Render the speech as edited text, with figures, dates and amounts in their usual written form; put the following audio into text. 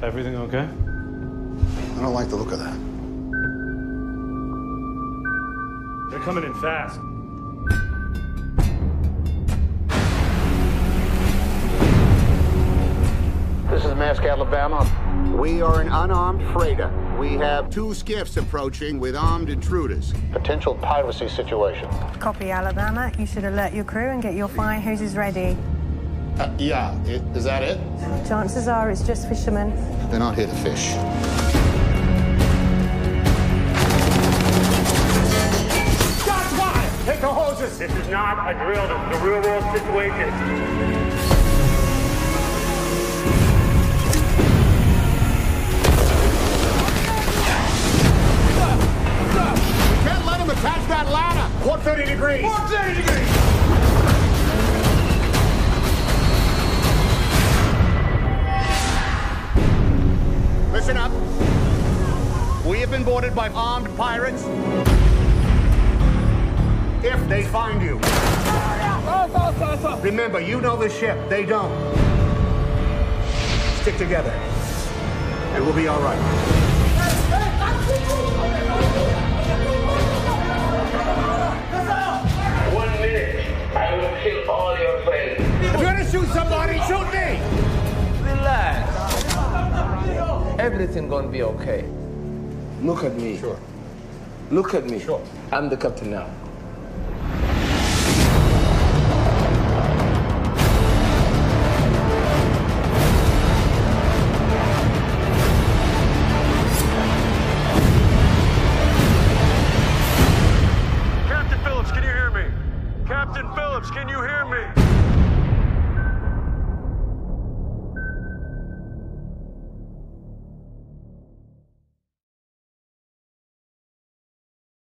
Everything okay? I don't like the look of that. They're coming in fast. This is Maersk Alabama. We are an unarmed freighter. We have two skiffs approaching with armed intruders. Potential piracy situation. Copy, Alabama. You should alert your crew and get your fire hoses ready. Yeah, is that it? Chances are it's just fishermen. They're not here to fish. Shots fired! Take the hoses! This is not a drill. This is a real-world situation. We can't let him attach that ladder! 130 degrees! 130 degrees! Listen up. We have been boarded by armed pirates. If they find you. Remember, you know the ship. They don't. Stick together. And we'll be all right. One minute. I will kill all your friends. If you're gonna shoot somebody, shoot me! Relax. Everything gonna be okay. Look at me. Sure. Look at me. Sure. I'm the captain now.